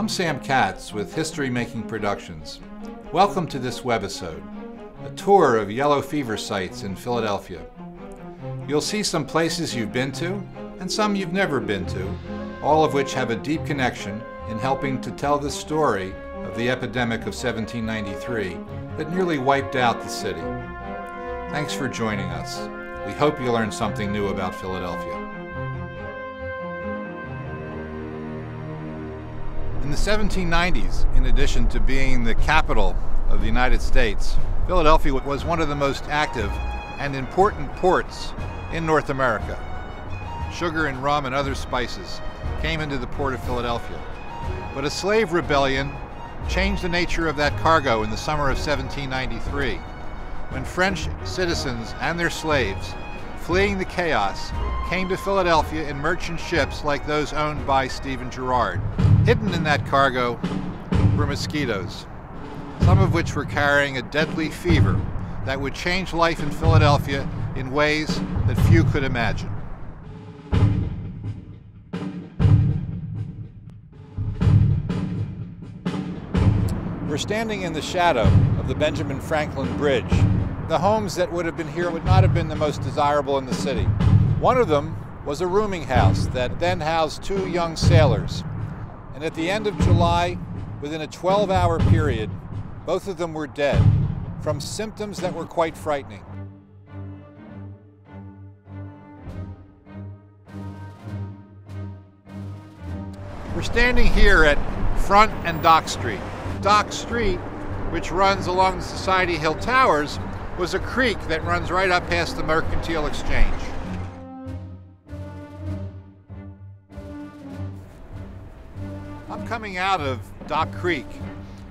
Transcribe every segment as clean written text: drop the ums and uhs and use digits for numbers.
I'm Sam Katz with History Making Productions. Welcome to this webisode, a tour of yellow fever sites in Philadelphia. You'll see some places you've been to and some you've never been to, all of which have a deep connection in helping to tell the story of the epidemic of 1793 that nearly wiped out the city. Thanks for joining us. We hope you learned something new about Philadelphia. In the 1790s, in addition to being the capital of the United States, Philadelphia was one of the most active and important ports in North America. Sugar and rum and other spices came into the port of Philadelphia. But a slave rebellion changed the nature of that cargo in the summer of 1793, when French citizens and their slaves, fleeing the chaos, came to Philadelphia in merchant ships like those owned by Stephen Girard. Hidden in that cargo were mosquitoes, some of which were carrying a deadly fever that would change life in Philadelphia in ways that few could imagine. We're standing in the shadow of the Benjamin Franklin Bridge. The homes that would have been here would not have been the most desirable in the city. One of them was a rooming house that then housed two young sailors. And at the end of July, within a 12-hour period, both of them were dead from symptoms that were quite frightening. We're standing here at Front and Dock Street. Dock Street, which runs along the Society Hill Towers, was a creek that runs right up past the Mercantile Exchange. Coming out of Dock Creek,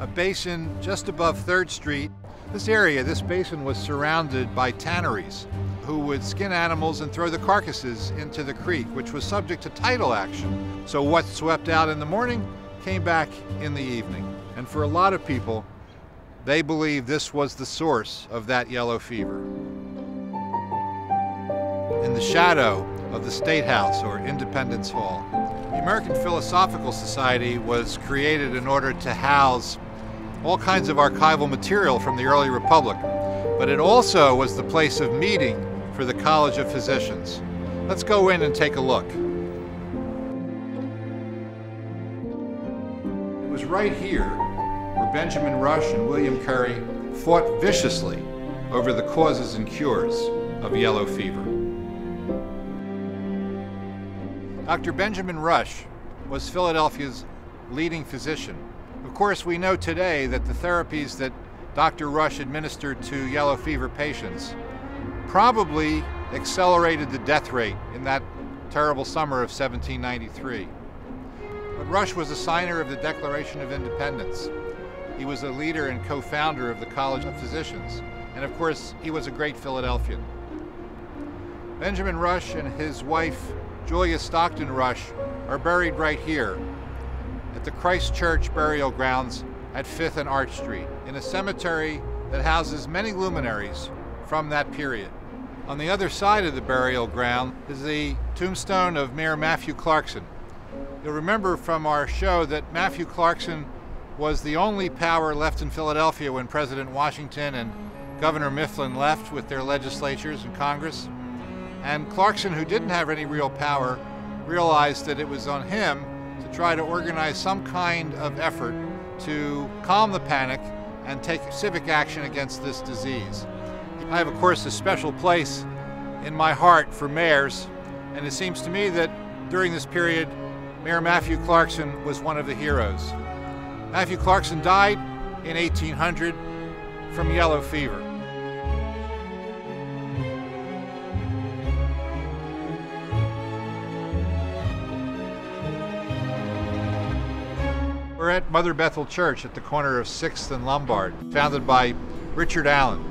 a basin just above 3rd Street. This area, this basin was surrounded by tanneries who would skin animals and throw the carcasses into the creek, which was subject to tidal action. So what swept out in the morning came back in the evening. And for a lot of people, they believe this was the source of that yellow fever. In the shadow of the State House, or Independence Hall, the American Philosophical Society was created in order to house all kinds of archival material from the early republic, but it also was the place of meeting for the College of Physicians. Let's go in and take a look. It was right here where Benjamin Rush and William Curry fought viciously over the causes and cures of yellow fever. Dr. Benjamin Rush was Philadelphia's leading physician. Of course, we know today that the therapies that Dr. Rush administered to yellow fever patients probably accelerated the death rate in that terrible summer of 1793. But Rush was a signer of the Declaration of Independence. He was a leader and co-founder of the College of Physicians. And of course, he was a great Philadelphian. Benjamin Rush and his wife, Julia Stockton Rush, are buried right here at the Christ Church Burial Grounds at 5th and Arch Street, in a cemetery that houses many luminaries from that period. On the other side of the burial ground is the tombstone of Mayor Matthew Clarkson. You'll remember from our show that Matthew Clarkson was the only power left in Philadelphia when President Washington and Governor Mifflin left with their legislatures and Congress. And Clarkson, who didn't have any real power, realized that it was on him to try to organize some kind of effort to calm the panic and take civic action against this disease. I have, of course, a special place in my heart for mayors, and it seems to me that during this period, Mayor Matthew Clarkson was one of the heroes. Matthew Clarkson died in 1800 from yellow fever. We're at Mother Bethel Church at the corner of 6th and Lombard, founded by Richard Allen.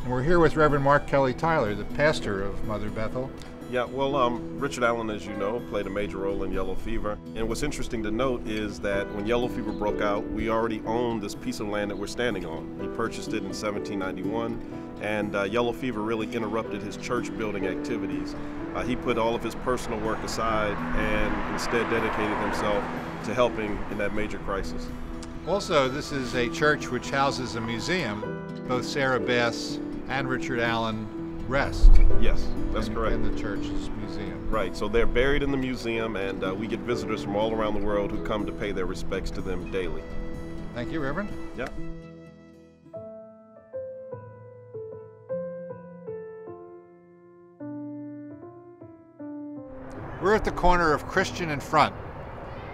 And we're here with Reverend Mark Kelly Tyler, the pastor of Mother Bethel. Yeah, well, Richard Allen, as you know, played a major role in yellow fever. And what's interesting to note is that when yellow fever broke out, we already owned this piece of land that we're standing on. He purchased it in 1791, and yellow fever really interrupted his church building activities. He put all of his personal work aside and instead dedicated himself to helping in that major crisis. Also, this is a church which houses a museum. Both Sarah Bass and Richard Allen rest. Yes, that's correct. In the church's museum. Right, so they're buried in the museum, and we get visitors from all around the world who come to pay their respects to them daily. Thank you, Reverend. Yep. We're at the corner of Christian and Front,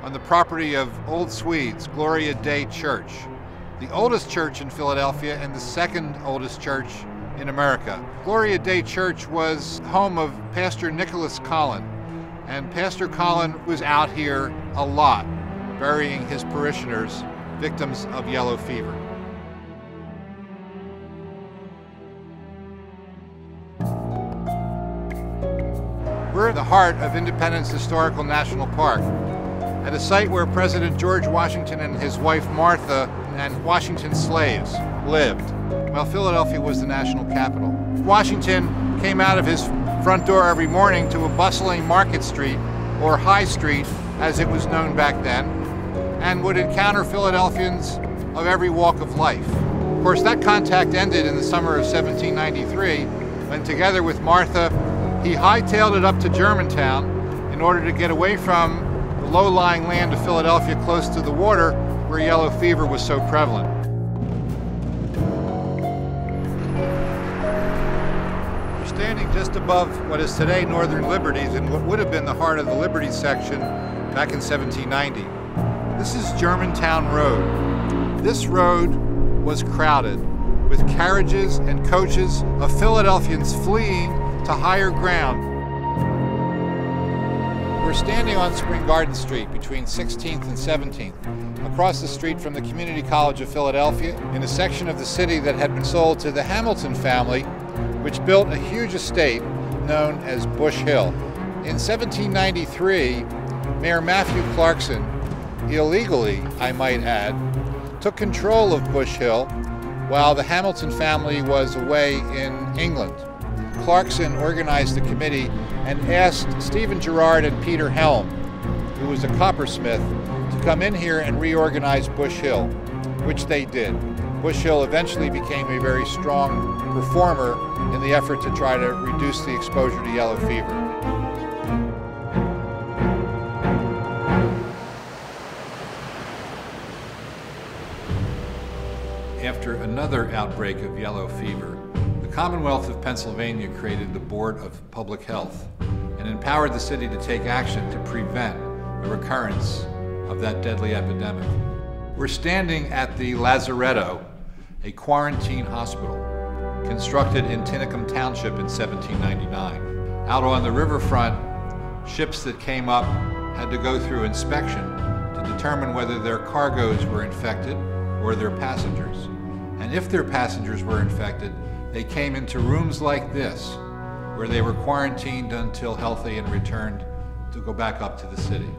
on the property of Old Swedes, Gloria Dei Church, the oldest church in Philadelphia and the second oldest church in America. Gloria Dei Church was home of Pastor Nicholas Collin, and Pastor Collin was out here a lot, burying his parishioners, victims of yellow fever. We're in the heart of Independence Historical National Park, at a site where President George Washington and his wife Martha and Washington's slaves lived, while Philadelphia was the national capital. Washington came out of his front door every morning to a bustling Market Street, or High Street as it was known back then, and would encounter Philadelphians of every walk of life. Of course, that contact ended in the summer of 1793, when together with Martha, he hightailed it up to Germantown in order to get away from the low-lying land of Philadelphia close to the water where yellow fever was so prevalent. We're standing just above what is today Northern Liberties in what would have been the heart of the Liberties section back in 1790. This is Germantown Road. This road was crowded with carriages and coaches of Philadelphians fleeing to higher ground. We're standing on Spring Garden Street between 16th and 17th, across the street from the Community College of Philadelphia, in a section of the city that had been sold to the Hamilton family, which built a huge estate known as Bush Hill. In 1793, Mayor Matthew Clarkson, illegally, I might add, took control of Bush Hill while the Hamilton family was away in England. Clarkson organized the committee and asked Stephen Girard and Peter Helm, who was a coppersmith, to come in here and reorganize Bush Hill, which they did. Bush Hill eventually became a very strong performer in the effort to try to reduce the exposure to yellow fever. After another outbreak of yellow fever, the Commonwealth of Pennsylvania created the Board of Public Health and empowered the city to take action to prevent the recurrence of that deadly epidemic. We're standing at the Lazaretto, a quarantine hospital constructed in Tinicum Township in 1799. Out on the riverfront, ships that came up had to go through inspection to determine whether their cargoes were infected or their passengers. And if their passengers were infected, they came into rooms like this, where they were quarantined until healthy and returned to go back up to the city.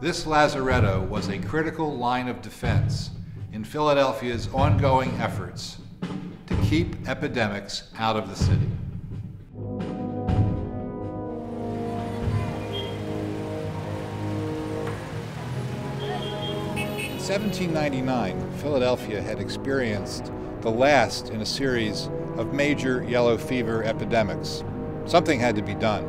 This Lazaretto was a critical line of defense in Philadelphia's ongoing efforts to keep epidemics out of the city. In 1799, Philadelphia had experienced the last in a series of major yellow fever epidemics. Something had to be done.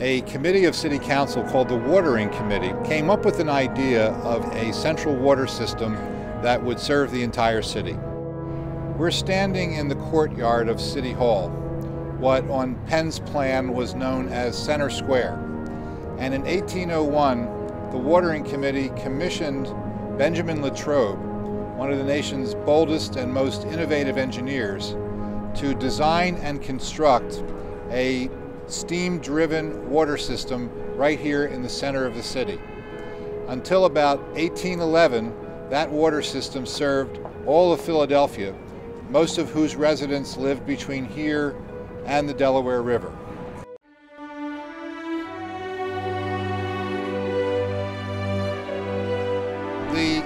A committee of city council called the Watering Committee came up with an idea of a central water system that would serve the entire city. We're standing in the courtyard of City Hall, what on Penn's plan was known as Center Square. And in 1801, the Watering Committee commissioned Benjamin Latrobe, one of the nation's boldest and most innovative engineers, to design and construct a steam-driven water system right here in the center of the city. Until about 1811, that water system served all of Philadelphia, most of whose residents lived between here and the Delaware River.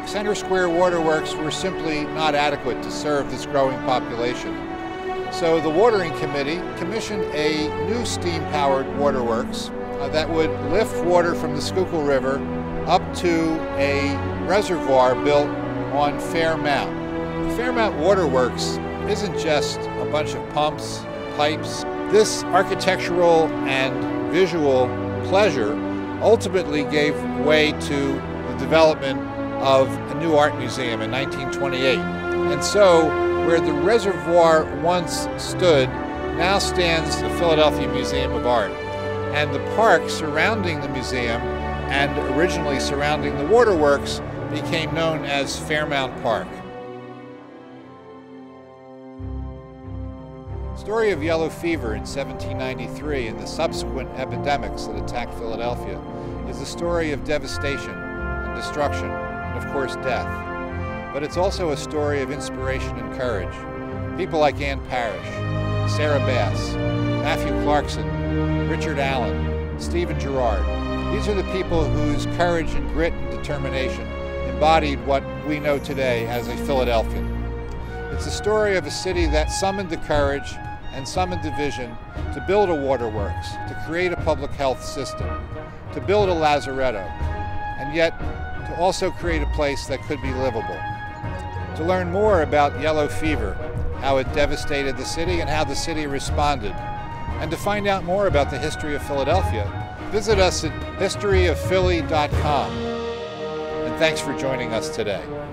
Center Square waterworks were simply not adequate to serve this growing population. So the Watering Committee commissioned a new steam-powered waterworks that would lift water from the Schuylkill River up to a reservoir built on Fairmount. The Fairmount Waterworks isn't just a bunch of pumps, pipes. This architectural and visual pleasure ultimately gave way to the development of a new art museum in 1928. And so, where the reservoir once stood, now stands the Philadelphia Museum of Art. And the park surrounding the museum and originally surrounding the waterworks became known as Fairmount Park. The story of yellow fever in 1793 and the subsequent epidemics that attacked Philadelphia is the story of devastation and destruction and, of course, death. But it's also a story of inspiration and courage. People like Ann Parrish, Sarah Bass, Matthew Clarkson, Richard Allen, Stephen Girard. These are the people whose courage and grit and determination embodied what we know today as a Philadelphian. It's a story of a city that summoned the courage and summoned the vision to build a waterworks, to create a public health system, to build a Lazaretto, and yet to also create a place that could be livable. To learn more about yellow fever, how it devastated the city and how the city responded, and to find out more about the history of Philadelphia, visit us at historyofphilly.com. And thanks for joining us today.